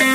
And